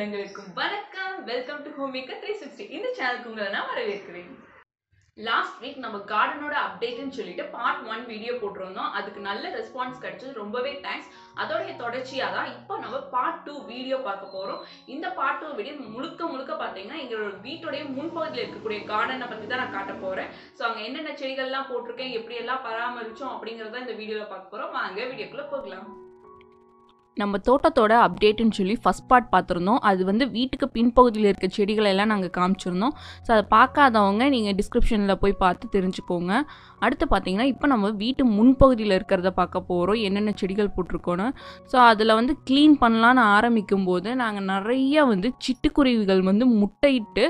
உள்ளங்களுக்கும் வணக்கம். Welcome to HomeMaker360. இந்த சேனலுக்கு உங்களை நான் வரவேற்கிறேன். லாஸ்ட் வீக் நம்ம கார்டனோட அப்டேட்னு சொல்லிட்டு பார்ட் 1 வீடியோ போட்டுறோம். அதுக்கு நல்ல ரெஸ்பான்ஸ் கிடைச்சது, ரொம்பவே தேங்க்ஸ். அதோட தொடர்ச்சியாக தான் இப்போ நம்ம பார்ட் 2 வீடியோ பார்க்க போறோம். இந்த பார்ட் 2 வீடியோ முழுக்க பார்த்தீங்கன்னா எங்களோட வீட்டோடைய முன்பகுதியில் இருக்கக்கூடிய கார்டனை பற்றி தான் நான் காட்ட போறேன். ஸோ அங்கே என்னென்ன செடிகள்லாம் போட்டிருக்கேன், எப்படி எல்லாம் பராமரிச்சோம் அப்படிங்கிறத இந்த வீடியோவில் பார்க்க போறோம். வாங்க வீடியோக்குள்ள போகலாம். நம்ம தோட்டத்தோட அப்டேட்டுன்னு சொல்லி ஃபஸ்ட் பார்ட் பார்த்துருந்தோம். அது வந்து வீட்டுக்கு பின்பகுதியில் இருக்க செடிகளெல்லாம் நாங்கள் காமிச்சிருந்தோம். ஸோ அதை பார்க்காதவங்க நீங்கள் டிஸ்கிரிப்ஷனில் போய் பார்த்து தெரிஞ்சுக்கோங்க. அடுத்து பார்த்தீங்கன்னா இப்போ நம்ம வீட்டு முன்பகுதியில் இருக்கிறத பார்க்க போகிறோம், என்னென்ன செடிகள் போட்டிருக்கோன்னு. ஸோ அதில் வந்து க்ளீன் பண்ணலான்னு ஆரம்பிக்கும் போது நாங்கள் நிறைய வந்து சிட்டுக்குருவிகள் வந்து முட்டையிட்டு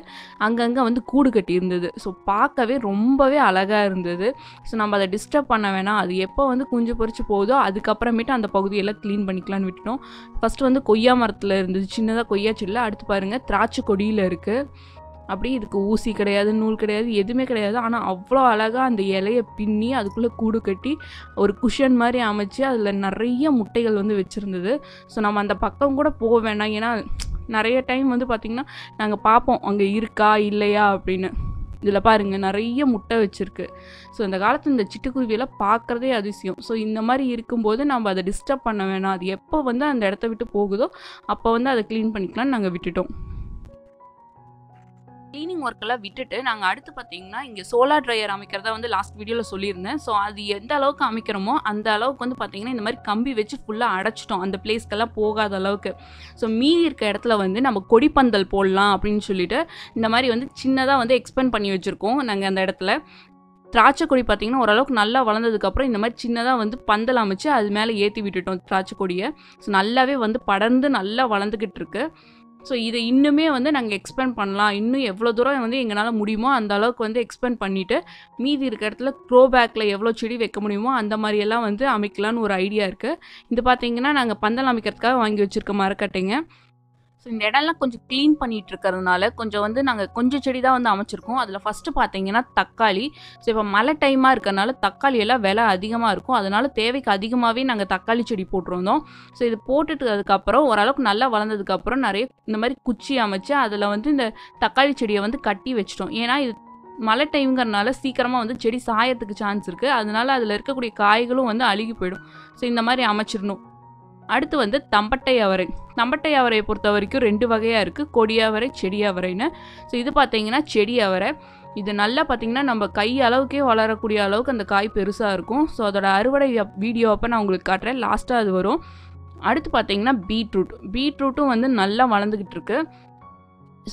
அங்கங்கே வந்து கூடு கட்டியிருந்தது. ஸோ பார்க்கவே ரொம்பவே அழகாக இருந்தது. ஸோ நம்ம அதை டிஸ்டர்ப் பண்ண வேணாம், அது எப்போ வந்து குஞ்சு பொறிச்சு போகுதோ அதுக்கப்புறமேட்டு அந்த பகுதியெல்லாம் க்ளீன் பண்ணிக்கலான்னு விட்டுட்டோம். ஃபஸ்ட்டு வந்து கொய்யா மரத்தில் இருந்தது, சின்னதாக கொய்யா செடியில். அடுத்து பாருங்கள் திராட்சை கொடியில் இருக்குது. அப்படி இதுக்கு ஊசி கிடையாது, நூல் கிடையாது, எதுவுமே கிடையாது. ஆனால் அவ்வளோ அழகாக அந்த இலையை பின்னி அதுக்குள்ளே கூடு கட்டி ஒரு குஷன் மாதிரி அமைச்சு அதில் நிறைய முட்டைகள் வந்து வச்சுருந்தது. ஸோ நம்ம அந்த பக்கம் கூட போக வேண்டாம், ஏன்னா நிறைய டைம் வந்து பார்த்திங்கன்னா நாங்கள் பார்ப்போம் அங்கே இருக்கா இல்லையா அப்படின்னு. இதில் பாருங்கள் நிறைய முட்டை வச்சுருக்கு. ஸோ இந்த காலத்தில் இந்த சிட்டுக்குருவியெல்லாம் பார்க்குறதே அதிசயம். ஸோ இந்த மாதிரி இருக்கும்போது நம்ம அதை டிஸ்டர்ப் பண்ண வேணாம், அது எப்போ வந்து அந்த இடத்த விட்டு போகுதோ அப்போ வந்து அதை க்ளீன் பண்ணிக்கலாம்னு நாங்கள் விட்டுட்டோம். க்ளீனிங் ஒர்க்கெல்லாம் விட்டுட்டு நாங்கள் அடுத்து பார்த்திங்கன்னா இங்கே சோலார் ட்ரையர் அமைக்கிறதா வந்து லாஸ்ட் வீடியோவில் சொல்லியிருந்தேன். ஸோ அது எந்த அளவுக்கு அமைக்கிறோமோ அந்த அளவுக்கு வந்து பார்த்திங்கன்னா இந்த மாதிரி கம்பி வச்சு ஃபுல்லாக அடைச்சிட்டோம், அந்த பிளேஸ்க்கெல்லாம் போகாத அளவுக்கு. ஸோ மீதி இருக்க இடத்துல வந்து நம்ம கொடிப்பந்தல் போடலாம் அப்படின்னு சொல்லிட்டு இந்த மாதிரி வந்து சின்னதாக வந்து எக்ஸ்பெண்ட் பண்ணி வச்சுருக்கோம். நாங்கள் அந்த இடத்துல திராட்சை கொடி பார்த்திங்கன்னா ஓரளவுக்கு நல்லா வளர்ந்ததுக்கப்புறம் இந்த மாதிரி சின்னதாக வந்து பந்தல் அமைச்சு அது மேலே ஏற்றி விட்டுட்டோம் திராட்சை கொடியை. ஸோ நல்லாவே வந்து படர்ந்து நல்லா வளர்ந்துக்கிட்டு இருக்கு. ஸோ இதை இன்னுமே வந்து நாங்கள் எக்ஸ்பேண்ட் பண்ணலாம், இன்னும் எவ்வளோ தூரம் வந்து எங்களால் முடியுமோ அந்த அளவுக்கு வந்து எக்ஸ்பேண்ட் பண்ணிவிட்டு மீதி இருக்க இடத்துல க்ரோ பேக்கில் எவ்வளோ செடி வைக்க முடியுமோ அந்த மாதிரியெல்லாம் வந்து அமைக்கலான்னு ஒரு ஐடியா இருக்குது. இது பார்த்திங்கன்னா நாங்கள் பந்தல் அமைக்கிறதுக்காக வாங்கி வச்சுருக்க மரக்கட்டைங்க. ஸோ இந்த இடம்லாம் கொஞ்சம் க்ளீன் பண்ணிகிட்டு இருக்கிறதுனால கொஞ்சம் வந்து நாங்கள் கொஞ்சம் செடி தான் வந்து அமைச்சிருக்கோம். அதில் ஃபஸ்ட்டு பார்த்திங்கன்னா தக்காளி. ஸோ இப்போ மழை டைமாக இருக்கிறனால தக்காளி எல்லாம் விலை அதிகமாக இருக்கும், அதனால் தேவைக்கு அதிகமாகவே நாங்கள் தக்காளி செடி போட்டிருந்தோம். ஸோ இது போட்டுட்டு அதுக்கப்புறம் ஓரளவுக்கு நல்லா வளர்ந்ததுக்கப்புறம் நிறைய இந்த மாதிரி குச்சி அமைச்சு அதில் வந்து இந்த தக்காளி செடியை வந்து கட்டி வச்சிட்டோம். ஏன்னா இது மழை டைம்ங்கிறனால சீக்கிரமாக வந்து செடி சாயத்துக்கு சான்ஸ் இருக்குது, அதனால் அதில் இருக்கக்கூடிய காய்களும் வந்து அழுகி போயிடும். ஸோ இந்த மாதிரி அமைச்சிடணும். அடுத்து வந்து தம்பட்டை அவரை. தம்பட்டை அவரையை பொறுத்த வரைக்கும் ரெண்டு வகையாக இருக்குது, கொடி அவரை, செடி அவரைன்னு. ஸோ இது பார்த்திங்கன்னா செடி அவரை. இது நல்லா பார்த்திங்கன்னா நம்ம கை அளவுக்கே வளரக்கூடிய அளவுக்கு அந்த காய் பெருசாக இருக்கும். ஸோ அதோட அறுவடை வீடியோ அப்போ நான் உங்களுக்கு காட்டுறேன், லாஸ்ட்டாக அது வரும். அடுத்து பார்த்திங்கன்னா பீட்ரூட். பீட்ரூட்டும் வந்து நல்லா வளர்ந்துக்கிட்டு இருக்கு.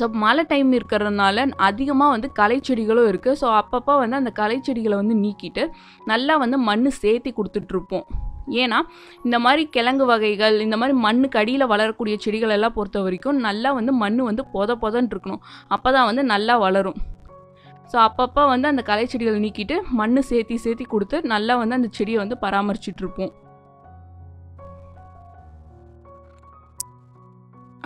ஸோ மழை டைம் இருக்கிறதுனால அதிகமாக வந்து களை செடிகளும் இருக்குது. ஸோ அப்பப்போ வந்து அந்த களை செடிகளை வந்து நீக்கிட்டு நல்லா வந்து மண் சேர்த்தி கொடுத்துட்ருப்போம். ஏன்னா இந்த மாதிரி கிழங்கு வகைகள், இந்த மாதிரி மண்ணுக்கு அடியில் வளரக்கூடிய செடிகள் எல்லாம் பொறுத்த வரைக்கும் நல்லா வந்து மண் வந்து பொதன்னு இருக்கணும், அப்போ தான் வந்து நல்லா வளரும். ஸோ அப்பப்போ வந்து அந்த களை செடிகளை நீக்கிட்டு மண் சேர்த்தி கொடுத்து நல்லா வந்து அந்த செடியை வந்து பராமரிச்சிட்ருப்போம்.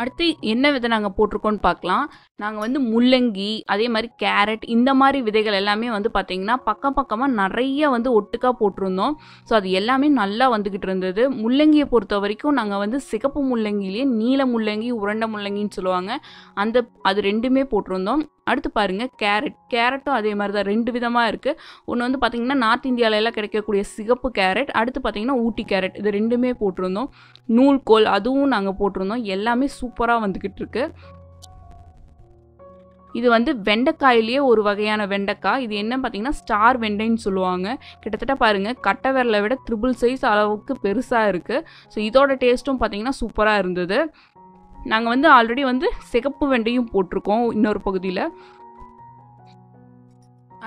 அடுத்து என்ன விதை நாங்கள் போட்டிருக்கோன்னு பார்க்கலாம். நாங்கள் வந்து முள்ளங்கி, அதே மாதிரி கேரட், இந்த மாதிரி விதைகள் எல்லாமே வந்து பார்த்திங்கன்னா பக்கமாக நிறைய வந்து ஒட்டுக்காக போட்டிருந்தோம். ஸோ அது எல்லாமே நல்லா வந்துக்கிட்டு இருந்தது. முள்ளங்கியை பொறுத்த வரைக்கும் நாங்கள் வந்து சிகப்பு முள்ளங்கிலேயே நீல முள்ளங்கி, உருண்டை முள்ளங்கின்னு சொல்லுவாங்க, அந்த அது ரெண்டுமே போட்டிருந்தோம். அடுத்து பாருங்கள் கேரட். கேரட்டும் அதே மாதிரி தான், ரெண்டு விதமாக இருக்குது. ஒன்று வந்து பார்த்திங்கன்னா நார்த் இந்தியாவிலலாம் கிடைக்கக்கூடிய சிகப்பு கேரட், அடுத்து பார்த்திங்கன்னா ஊட்டி கேரட். இது ரெண்டுமே போட்டிருந்தோம். நூல்கோல் அதுவும் நாங்கள் போட்டிருந்தோம். எல்லாமே சூப்பராக வந்துக்கிட்டு இருக்கு. இது வந்து வெண்டைக்காயிலேயே ஒரு வகையான வெண்டைக்காய். இது என்ன பார்த்திங்கன்னா ஸ்டார் வெண்டைன்னு சொல்லுவாங்க. கிட்டத்தட்ட பாருங்கள் கட்டை விரலை விட 3/6 அளவுக்கு பெருசாக இருக்குது. ஸோ இதோட டேஸ்ட்டும் பார்த்திங்கன்னா சூப்பராக இருந்தது. நாங்கள் வந்து ஆல்ரெடி வந்து சிகப்பு வெண்டையும் போட்டிருக்கோம் இன்னொரு பகுதியில்.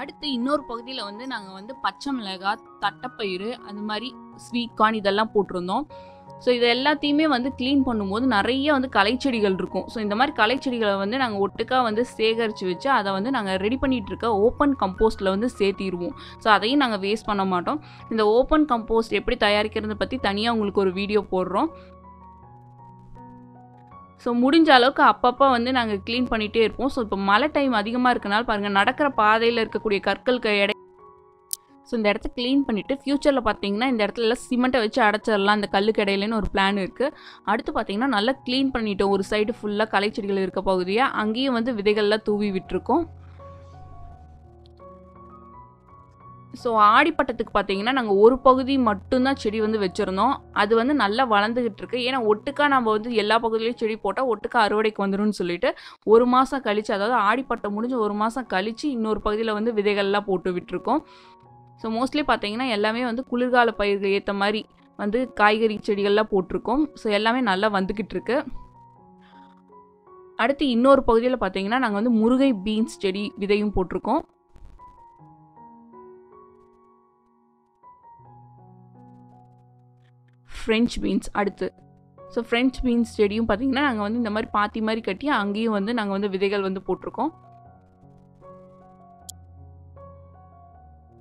அடுத்து இன்னொரு பகுதியில் வந்து நாங்கள் வந்து பச்சை மிளகாய், தட்டைப்பயிறு, அது மாதிரி ஸ்வீட் கார்ன் இதெல்லாம் போட்டிருந்தோம். ஸோ இது எல்லாத்தையுமே வந்து க்ளீன் பண்ணும்போது நிறைய வந்து களைச்செடிகள் இருக்கும். ஸோ இந்த மாதிரி களைச்செடிகளை வந்து நாங்கள் ஒட்டுக்காக வந்து சேகரித்து வச்சு அதை வந்து நாங்கள் ரெடி பண்ணிகிட்ருக்க ஓப்பன் கம்போஸ்ட்டில் வந்து சேர்த்திடுவோம். ஸோ அதையும் நாங்கள் வேஸ்ட் பண்ண மாட்டோம். இந்த ஓப்பன் கம்போஸ்ட் எப்படி தயாரிக்கிறத பற்றி தனியாக உங்களுக்கு ஒரு வீடியோ போடுறோம். ஸோ முடிஞ்ச அளவுக்கு அப்பப்போ வந்து நாங்கள் க்ளீன் பண்ணிகிட்டே இருப்போம். ஸோ இப்போ மழை டைம் அதிகமாக இருக்கனால பாருங்கள் நடக்கிற பாதையில் இருக்கக்கூடிய கற்களுக்கு எடை ஸோ இந்த இடத்த க்ளீன் பண்ணிவிட்டு ஃப்யூச்சரில் பார்த்தீங்கன்னா இந்த இடத்துல சிமெண்ட்டை வச்சு அடைச்சிடலாம் அந்த கல்லுக்கடையிலன்னு ஒரு பிளான் இருக்குது. அடுத்து பார்த்தீங்கன்னா நல்லா க்ளீன் பண்ணிட்டோம் ஒரு சைடு ஃபுல்லாக களைச்செடிகள் இருக்க பகுதியாக, அங்கேயும் வந்து விதைகள்லாம் தூவி விட்டுருக்கோம். ஸோ ஆடிப்பட்டத்துக்கு பார்த்தீங்கன்னா நாங்கள் ஒரு பகுதி மட்டும்தான் செடி வந்து வச்சுருந்தோம். அது வந்து நல்லா வளர்ந்துக்கிட்டு இருக்குது. ஏன்னா ஒட்டுக்காக நம்ம வந்து எல்லா பகுதியிலையும் செடி போட்டால் ஒட்டுக்காக அறுவடைக்கு வந்துடும் சொல்லிட்டு ஒரு மாதம் கழித்து, அதாவது ஆடிப்பட்டம் முடிஞ்சு ஒரு மாதம் கழித்து இன்னொரு பகுதியில் வந்து விதைகள்லாம் போட்டு விட்டுருக்கோம். ஸோ மோஸ்ட்லி பார்த்தீங்கன்னா எல்லாமே வந்து குளிர்கால பயிர்கள் ஏற்ற மாதிரி வந்து காய்கறி செடிகள்லாம் போட்டிருக்கோம். ஸோ எல்லாமே நல்லா வந்துக்கிட்டு இருக்கு. அடுத்து இன்னொரு பகுதியில் பார்த்தீங்கன்னா நாங்கள் வந்து முருங்கை பீன்ஸ் செடி விதையும் போட்டிருக்கோம். ஃப்ரெஞ்ச் பீன்ஸ் அடுத்து, ஸோ ஃப்ரெஞ்ச் பீன்ஸ் செடியும் பார்த்தீங்கன்னா நாங்கள் வந்து இந்த மாதிரி பாத்தி மாதிரி கட்டி அங்கேயும் வந்து நாங்கள் வந்து விதைகள் வந்து போட்டிருக்கோம்.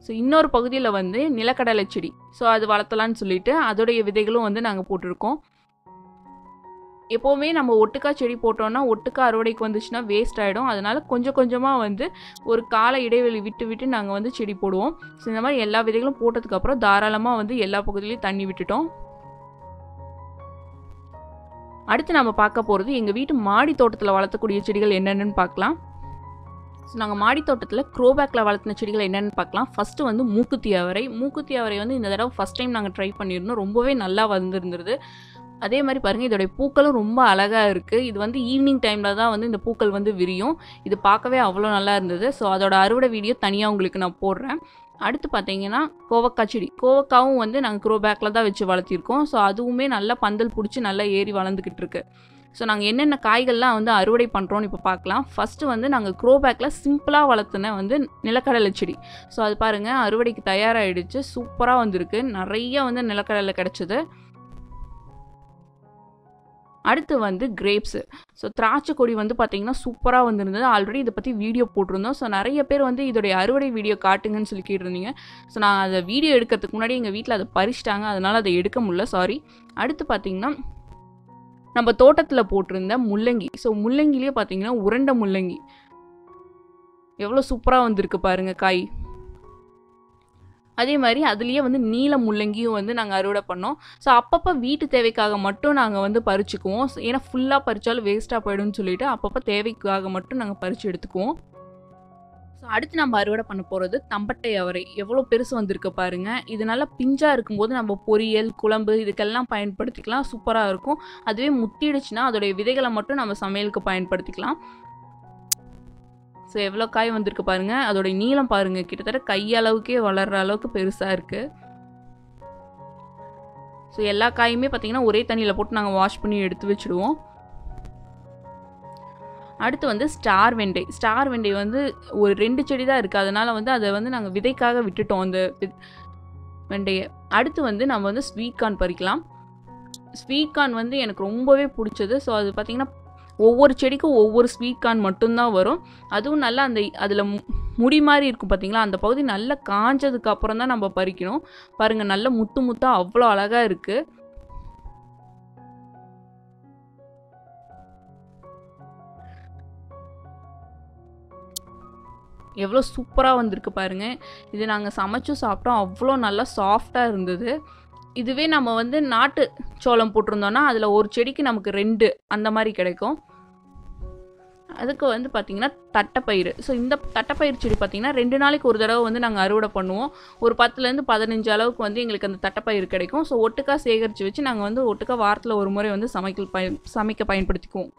ஸோ இன்னொரு பகுதியில் வந்து நிலக்கடலை செடி, ஸோ அது வளர்த்தலான்னு சொல்லிட்டு அதோடைய விதைகளும் வந்து நாங்கள் போட்டிருக்கோம். எப்போவுமே நம்ம ஒட்டுக்காய் செடி போட்டோம்னா ஒட்டுக்காய் அறுவடைக்கு வந்துச்சுன்னா வேஸ்ட் ஆகிடும். அதனால் கொஞ்சம் கொஞ்சமாக வந்து ஒரு கால இடைவெளி விட்டு விட்டு நாங்கள் வந்து செடி போடுவோம். ஸோ இந்த மாதிரி எல்லா விதைகளும் போட்டதுக்கப்புறம் தாராளமாக வந்து எல்லா பகுதியிலையும் தண்ணி விட்டுட்டோம். அடுத்து நம்ம பார்க்க போகிறது எங்கள் வீட்டு மாடி தோட்டத்தில் வளர்த்தக்கூடிய செடிகள் என்னென்னு பார்க்கலாம். ஸோ நாங்கள் மாடி தோட்டத்தில் க்ரோபேக்கில் வளர்த்தின செடிகள் என்னென்னு பார்க்கலாம். ஃபஸ்ட்டு வந்து மூக்குத்தி அவரை. மூக்குத்தி அவரை வந்து இந்த தடவை ஃபஸ்ட் டைம் நாங்கள் ட்ரை பண்ணியிருந்தோம். ரொம்பவே நல்லா வந்துருந்துருது. அதே மாதிரி பாருங்கள், இதோடைய பூக்களும் ரொம்ப அழகாக இருக்குது. இது வந்து ஈவினிங் டைமில் தான் வந்து இந்த பூக்கள் வந்து விரியும். இது பார்க்கவே அவ்வளோ நல்லா இருந்தது. ஸோ அதோட அறுவடை வீடியோ தனியாக உங்களுக்கு நான் போடுறேன். அடுத்து பார்த்தீங்கன்னா கோவக்காய் செடி. கோவக்காவும் வந்து நாங்கள் க்ரோபேக்கில் தான் வச்சு வளர்த்திருக்கோம். ஸோ அதுவுமே நல்லா பந்தல் பிடிச்சி நல்லா ஏறி வளர்ந்துக்கிட்டு இருக்கு. ஸோ நாங்கள் என்னென்ன காய்கள்லாம் வந்து அறுவடை பண்ணுறோன்னு இப்போ பார்க்கலாம். ஃபஸ்ட்டு வந்து நாங்கள் க்ரோபேக்கில் சிம்பிளாக வளர்த்துன வந்து நிலக்கடலை செடி. ஸோ அது பாருங்கள் அறுவடைக்கு தயாராகிடுச்சு. சூப்பராக வந்திருக்கு. நிறைய வந்து நிலக்கடலை கிடச்சிது. அடுத்து வந்து கிரேப்ஸு. ஸோ திராட்சை கொடி வந்து பார்த்திங்கன்னா சூப்பராக வந்துருந்தது. ஆல்ரெடி இதை பற்றி வீடியோ போட்டிருந்தோம். ஸோ நிறைய பேர் வந்து இதோடைய அறுவடை வீடியோ காட்டுங்கன்னு சொல்லி கேட்டிருந்தீங்க. ஸோ நான் அதை வீடியோ எடுக்கிறதுக்கு முன்னாடி எங்கள் வீட்டில் அதை பறிச்சிட்டாங்க, அதனால் அதை எடுக்க முடியல, சாரி. அடுத்து பார்த்திங்கன்னா நம்ம தோட்டத்தில் போட்டிருந்த முள்ளங்கி. ஸோ முள்ளங்கிலேயே பார்த்திங்கன்னா உருண்டை முள்ளங்கி எவ்வளோ சூப்பராக வந்திருக்கு பாருங்கள் காய். அதே மாதிரி அதுலேயே வந்து நீல முள்ளங்கியும் வந்து நாங்கள் அறுவடை பண்ணோம். ஸோ அப்பப்போ வீட்டு தேவைக்காக மட்டும் நாங்கள் வந்து பறிச்சுக்குவோம். ஏன்னா ஃபுல்லாக பறித்தாலும் வேஸ்ட்டாக போயிடும்னு சொல்லிட்டு அப்பப்போ தேவைக்காக மட்டும் நாங்கள் பறித்து எடுத்துக்குவோம். ஸோ அடுத்து நம்ம அறுவடை பண்ண போகிறது தம்பட்டை அவரை. எவ்வளோ பெருசு வந்திருக்கு பாருங்கள். இது நல்லா பிஞ்சாக இருக்கும்போது நம்ம பொரியல் குழம்பு இதுக்கெல்லாம் பயன்படுத்திக்கலாம். சூப்பராக இருக்கும். அதுவே முத்திடுச்சுன்னா அதோடைய விதைகளை மட்டும் நம்ம சமையலுக்கு பயன்படுத்திக்கலாம். ஸோ எவ்வளோ காய் வந்திருக்கு பாருங்கள். அதோடைய நீளம் பாருங்கள், கிட்டத்தட்ட கையளவுக்கே வளர்கிற அளவுக்கு பெருசாக இருக்குது. ஸோ எல்லா காயுமே பார்த்திங்கன்னா ஒரே தண்ணியில் போட்டு நாங்கள் வாஷ் பண்ணி எடுத்து வச்சுடுவோம். அடுத்து வந்து ஸ்டார் வெண்டை. ஸ்டார் வெண்டை வந்து ஒரு 2 செடி தான் இருக்குது. அதனால் வந்து அதை வந்து நாங்கள் விதைக்காக விட்டுட்டோம் அந்த வெண்டையை. அடுத்து வந்து நம்ம வந்து ஸ்வீட் கார்ன் பறிக்கலாம். ஸ்வீட் கார்ன் வந்து எனக்கு ரொம்பவே பிடிச்சது. ஸோ அது பார்த்திங்கன்னா ஒவ்வொரு செடிக்கும் ஒவ்வொரு ஸ்வீட் கார்ன் மட்டும்தான் வரும். அதுவும் நல்லா அந்த அதில் முடி மாதிரி இருக்கும் பார்த்திங்களா, அந்த பகுதி நல்லா காஞ்சதுக்கு அப்புறம் தான் நம்ம பறிக்கணும். பாருங்கள் நல்லா முத்து முத்தாக அவ்வளோ அழகாக இருக்குது. எவ்வளோ சூப்பராக வந்திருக்கு பாருங்கள். இது நாங்கள் சமைச்சும் சாப்பிட்டோம். அவ்வளோ நல்லா சாஃப்டாக இருந்தது. இதுவே நம்ம வந்து நாட்டு சோளம் போட்டிருந்தோன்னா அதில் ஒரு செடிக்கு நமக்கு 2 அந்த மாதிரி கிடைக்கும். அதுக்கு வந்து பார்த்திங்கன்னா தட்டைப்பயிறு. ஸோ இந்த தட்டைப்பயிறு செடி பார்த்திங்கன்னா 2 நாளைக்கு ஒரு தடவை வந்து நாங்கள் அறுவடை பண்ணுவோம். ஒரு 10லேருந்து 15 அளவுக்கு வந்து எங்களுக்கு அந்த தட்டைப்பயிறு கிடைக்கும். ஸோ ஒட்டுக்காக சேகரித்து வச்சு நாங்கள் வந்து ஒட்டுக்காக வாரத்தில் ஒரு முறை வந்து சமைக்க பயன்படுத்திக்குவோம்.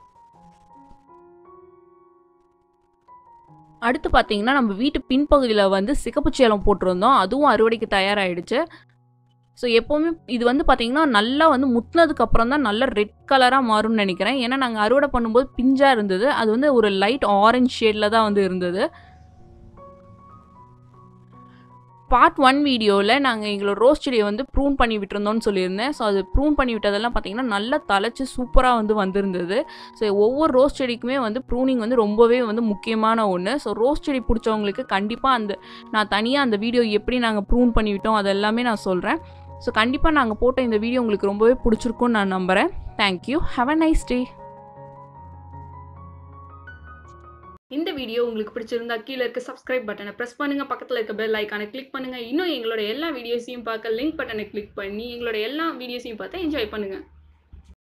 அடுத்து பார்த்திங்கன்னா நம்ம வீட்டு பின்பகுதியில் வந்து சிகப்பு சேலம் போட்டிருந்தோம். அதுவும் அறுவடைக்கு தயாராகிடுச்சு. ஸோ எப்போவுமே இது வந்து பார்த்திங்கன்னா நல்லா வந்து முத்துனதுக்கப்புறம் தான் நல்லா ரெட் கலராக மாறும்னு நினைக்கிறேன். ஏன்னா நாங்கள் அறுவடை பண்ணும்போது பிஞ்சாக இருந்தது. அது வந்து ஒரு லைட் ஆரஞ்சு ஷேடில் தான் வந்து இருந்தது. பார்ட் 1 வீடியோவில் நாங்கள் எங்களோட ரோஸ் செடியை வந்து ப்ரூன் பண்ணி விட்டுருந்தோன்னு சொல்லியிருந்தேன். ஸோ அது ப்ரூன் பண்ணி விட்டதெல்லாம் பார்த்திங்கன்னா நல்லா தழைச்சி சூப்பராக வந்து வந்திருந்தது. ஸோ ஒவ்வொரு ரோஸ் செடிக்குமே வந்து ப்ரூனிங் வந்து ரொம்பவே வந்து முக்கியமான ஒன்று. ஸோ ரோஸ் செடி பிடிச்சவங்களுக்கு கண்டிப்பாக நான் தனியாக அந்த வீடியோ எப்படி நாங்கள் ப்ரூன் பண்ணி விட்டோம் அதெல்லாமே நான் சொல்கிறேன். ஸோ கண்டிப்பாக நாங்கள் போட்ட இந்த வீடியோ உங்களுக்கு ரொம்பவே பிடிச்சிருக்கும்னு நான் நம்புகிறேன். Thank you. Have a nice day. இந்த வீடியோ உங்களுக்கு பிடிச்சிருந்தா கீழே இருக்க சப்ஸ்கிரைப் பட்டனை பிரஸ் பண்ணுங்க, பக்கத்துல இருக்க பெல் ஐகானை கிளிக் பண்ணுங்க. இன்னும் எங்களோட எல்லா வீடியோஸையும் பார்க்க லிங்க் பட்டனை கிளிக் பண்ணி எங்களோட எல்லா வீடியோஸையும் பார்த்து என்ஜாய் பண்ணுங்க.